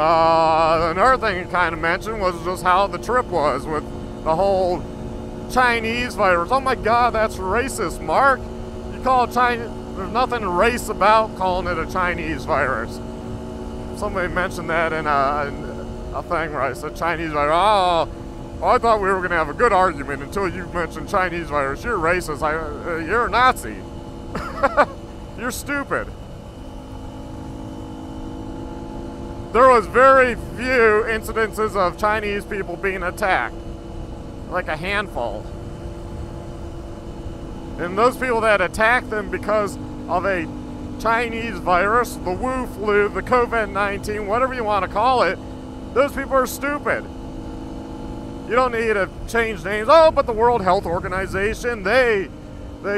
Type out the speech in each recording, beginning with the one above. Another thing you kind of mentioned was just how the trip was with the whole Chinese flavors. Oh my God, that's racist, Mark. You call it Chinese, there's nothing race about calling it a Chinese virus. Somebody mentioned that in a thing where I said Chinese virus. Oh, I thought we were going to have a good argument until you mentioned Chinese virus. You're racist. You're a Nazi. You're stupid. There was very few incidences of Chinese people being attacked. Like a handful. And those people that attacked them because of a Chinese virus, the Wu flu, the COVID-19, whatever you want to call it, those people are stupid. You don't need to change names. Oh, but the World Health Organization, they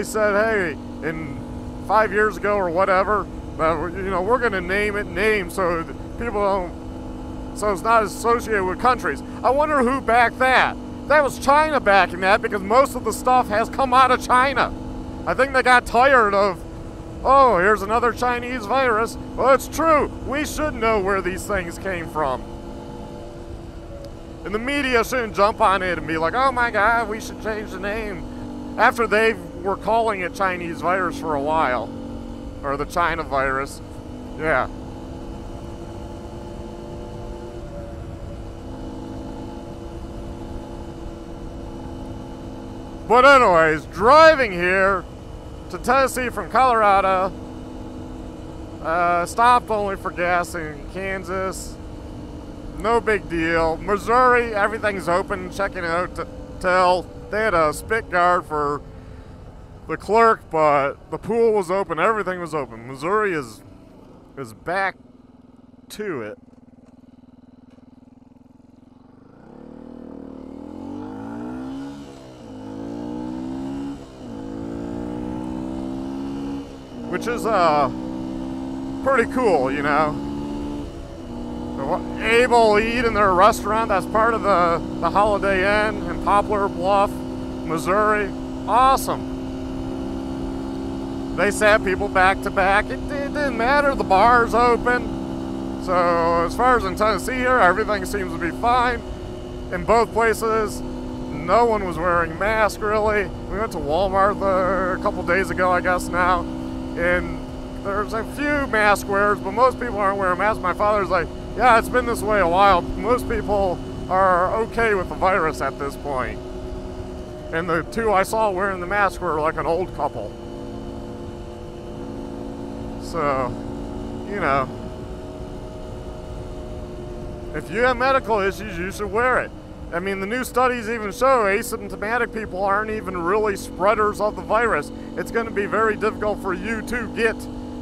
said, hey, in 5 years ago or whatever, you know, we're going to name it names so people don't, so it's not associated with countries. I wonder who backed that. That was China backing that, because most of the stuff has come out of China. I think they got tired of, oh, here's another Chinese virus. Well, it's true. We should know where these things came from. And the media shouldn't jump on it and be like, oh my God, we should change the name. After they were calling it Chinese virus for a while, or the China virus, yeah. But anyways, driving here to Tennessee from Colorado, stopped only for gas in Kansas, no big deal. Missouri, everything's open, checking out the hotel. They had a spit guard for the clerk, but the pool was open, everything was open. Missouri is back to it. Which is pretty cool, you know. They're able to eat in their restaurant. That's part of the Holiday Inn in Poplar Bluff, Missouri. Awesome. They sat people back to back. It didn't matter. The bar's open. So as far as in Tennessee here, everything seems to be fine. In both places, no one was wearing masks really. We went to Walmart a couple days ago, I guess now. And there's a few mask wearers, but most people aren't wearing masks. My father's like, yeah, it's been this way a while. Most people are okay with the virus at this point. And the two I saw wearing the mask were like an old couple. So, you know, if you have medical issues, you should wear it. I mean, the new studies even show asymptomatic people aren't even really spreaders of the virus. It's going to be very difficult for you to get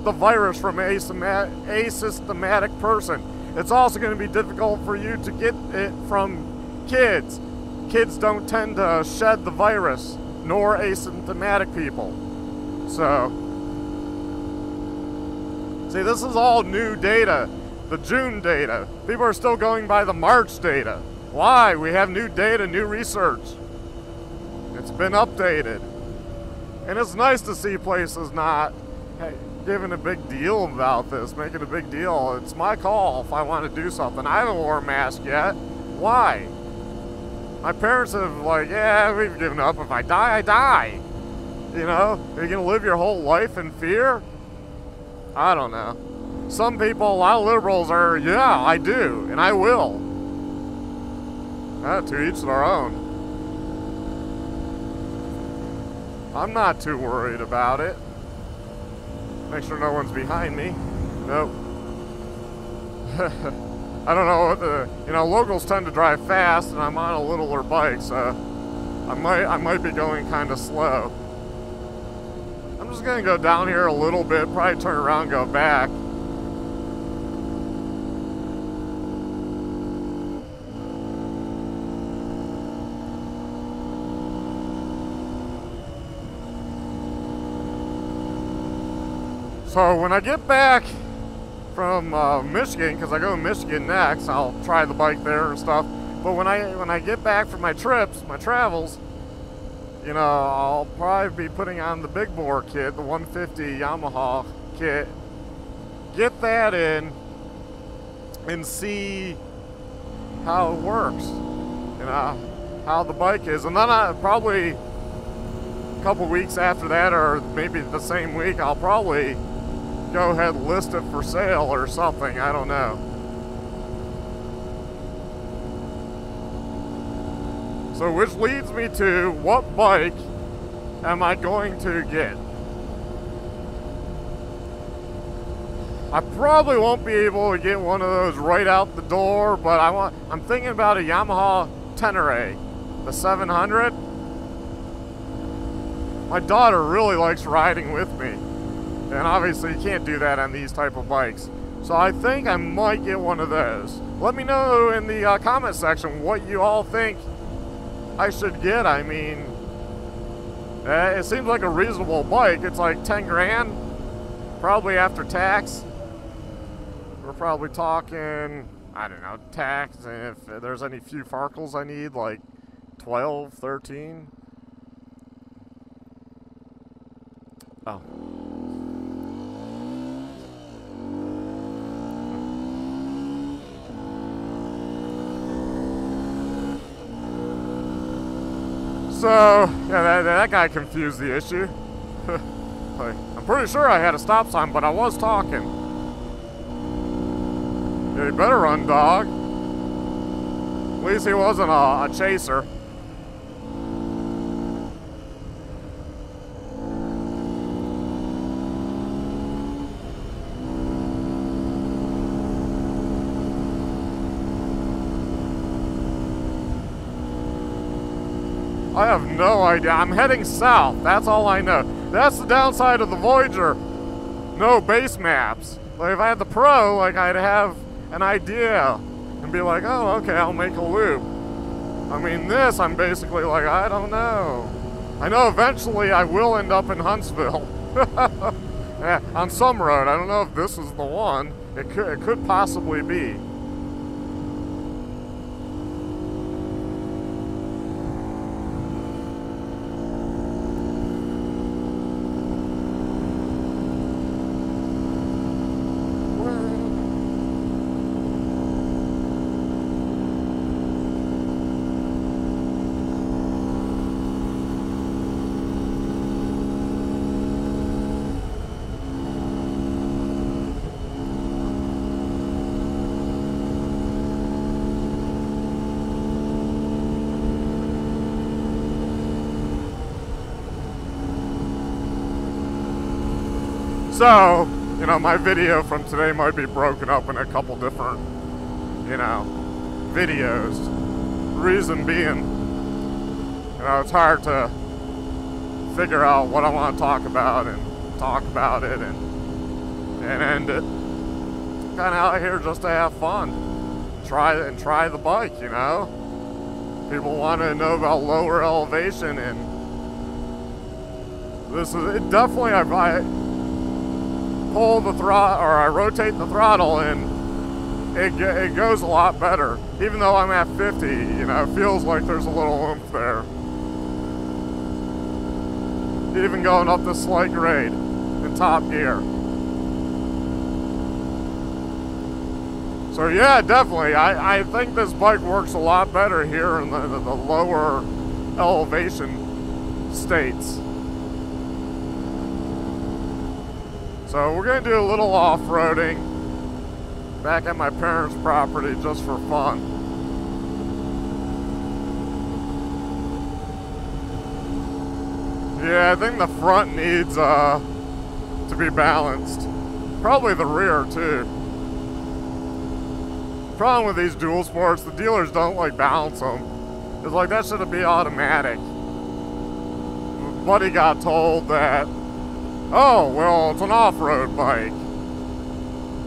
the virus from an asymptomatic person. It's also going to be difficult for you to get it from kids. Kids don't tend to shed the virus, nor asymptomatic people. So, see, this is all new data, the June data. People are still going by the March data. Why? We have new data, new research. It's been updated. And it's nice to see places not giving a big deal about this, making a big deal. It's my call if I want to do something. I haven't worn a mask yet. Why? My parents have like, yeah, we've given up. If I die, I die. You know, are you going to live your whole life in fear? I don't know. Some people, a lot of liberals are, yeah, I do, and I will. To each their own. I'm not too worried about it. Make sure no one's behind me. Nope. I don't know what the, you know, locals tend to drive fast and I'm on a littler bike, so I might be going kind of slow. I'm just gonna go down here a little bit, probably turn around and go back. So when I get back from Michigan, because I go to Michigan next, I'll try the bike there and stuff. But when I get back from my trips, my travels, you know, I'll probably be putting on the big bore kit, the 150 Yamaha kit. Get that in and see how it works and how the bike is. And then I probably a couple weeks after that, or maybe the same week, I'll probably go ahead and list it for sale or something. I don't know. So which leads me to what bike am I going to get? I probably won't be able to get one of those right out the door, but I'm thinking about a Yamaha Tenere, the 700. My daughter really likes riding with me, and obviously you can't do that on these type of bikes. So I think I might get one of those. Let me know in the comment section what you all think I should get. I mean, it seems like a reasonable bike. It's like 10 grand, probably after tax. We're probably talking, I don't know, tax, and if there's any few Farkles I need, like 12, 13. Oh. So, yeah, that guy confused the issue. Like, I'm pretty sure I had a stop sign, but I was talking. Yeah, you better run, dog. At least he wasn't a chaser. I have no idea. I'm heading south. That's all I know. That's the downside of the Voyager. No base maps. Like, if I had the Pro, like, I'd have an idea and be like, oh, okay, I'll make a loop. I mean, this, I'm basically like, I don't know. I know eventually I will end up in Huntsville on some road. I don't know if this is the one. It could possibly be. So, you know, my video from today might be broken up in a couple different, you know, videos. Reason being, you know, it's hard to figure out what I want to talk about it and end it. Kind of out here just to have fun. Try the bike, you know. People want to know about lower elevation, and this is it. Definitely, I pull the throttle, or I rotate the throttle, and it goes a lot better. Even though I'm at 50, you know, it feels like there's a little oomph there. Even going up the slight grade in top gear. So yeah, definitely, I think this bike works a lot better here in the lower elevation states. So we're going to do a little off-roading back at my parents' property just for fun. Yeah, I think the front needs to be balanced. Probably the rear, too. The problem with these dual sports, the dealers don't, like, balance them. It's like, that should be automatic. My buddy got told that, oh, well, it's an off-road bike.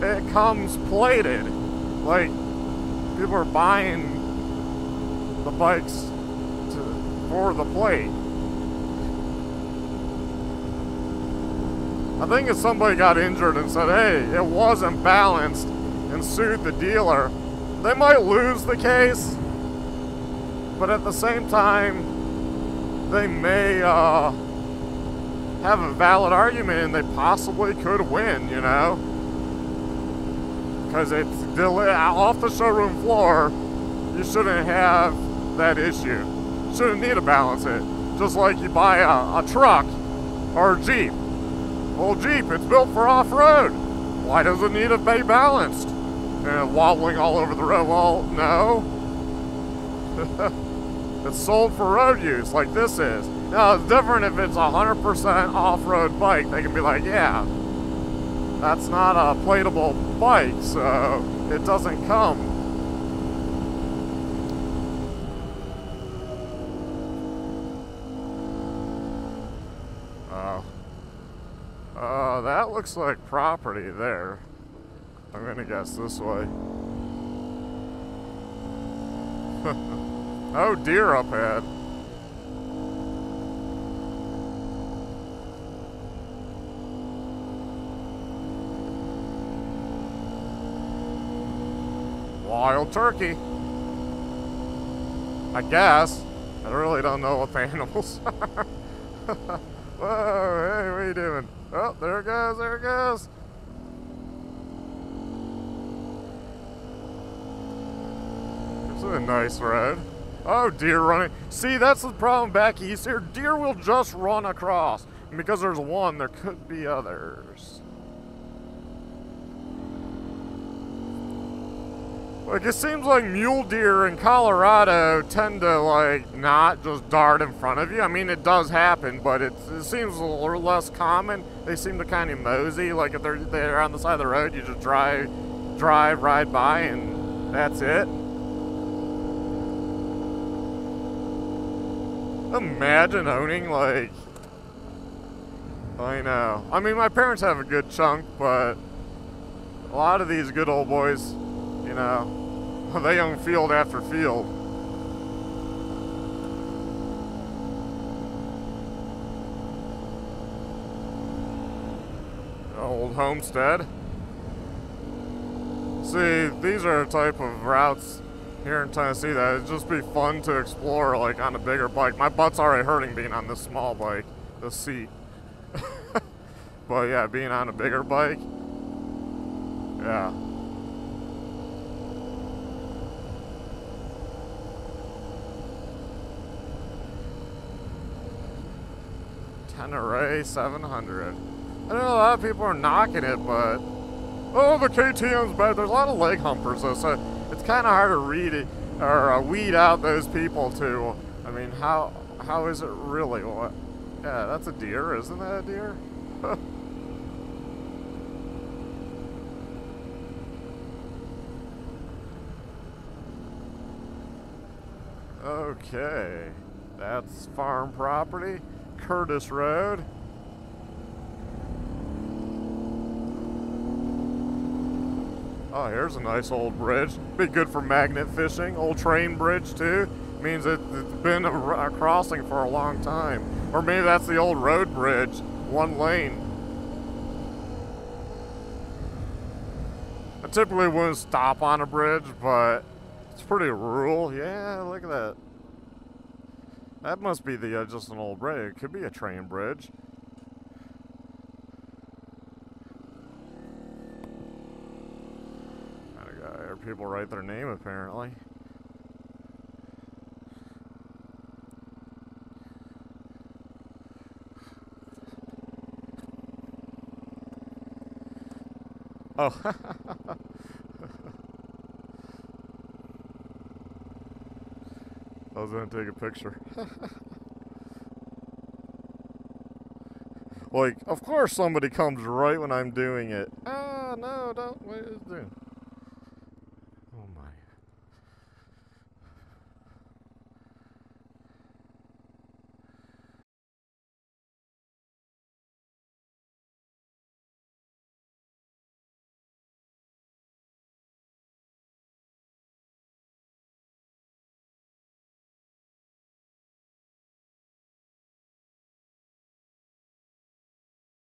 It comes plated. Like, people are buying the bikes for the plate. I think if somebody got injured and said, hey, it wasn't balanced, and sued the dealer, they might lose the case, but at the same time, they may, have a valid argument, and they possibly could win, you know? because it's off the showroom floor. You shouldn't have that issue. You shouldn't need to balance it. Just like you buy a truck or a Jeep. Well, Jeep, it's built for off-road. Why does it need to be balanced? And wobbling all over the road? Well, no. It's sold for road use, like this is. Now, it's different if it's 100% off-road bike. They can be like, yeah, that's not a plateable bike, so it doesn't come. That looks like property there. I'm gonna guess this way. Oh, deer up ahead. Wild turkey. I guess. I really don't know what the animals are. Whoa, hey, what are you doing? Oh, there it goes, there it goes. This is a nice road. Oh, deer running. See, that's the problem back east here. Deer will just run across. And because there's one, there could be others. Like, it seems like mule deer in Colorado tend to, like, not just dart in front of you. I mean, it does happen, but it seems a little less common. They seem to kind of mosey. Like, if they're on the side of the road, you just drive, ride by, and that's it. Imagine owning, like, I know. I mean, my parents have a good chunk, but a lot of these good old boys, you know, they own field after field. Old homestead. See, these are the type of routes here in Tennessee that it'd just be fun to explore, like, on a bigger bike. My butt's already hurting being on this small bike, this seat. But yeah, being on a bigger bike, yeah. Tenere 700. I know a lot of people are knocking it, but oh, the KTM's bad. There's a lot of leg humpers, though, so it's kind of hard to read it or weed out those people too. I mean, how is it really? What? Yeah, that's a deer, isn't that a deer? Okay, that's farm property. Curtis Road. Oh, here's a nice old bridge. Be good for magnet fishing. Old train bridge too. Means it's been a crossing for a long time. Or maybe that's the old road bridge, one lane. I typically wouldn't stop on a bridge, but it's pretty rural. Yeah, look at that. That must be the just an old bridge. It could be a train bridge. There are people write their name apparently. Oh. I was going to take a picture. Like, of course somebody comes right when I'm doing it. Ah, no, don't. What are you doing?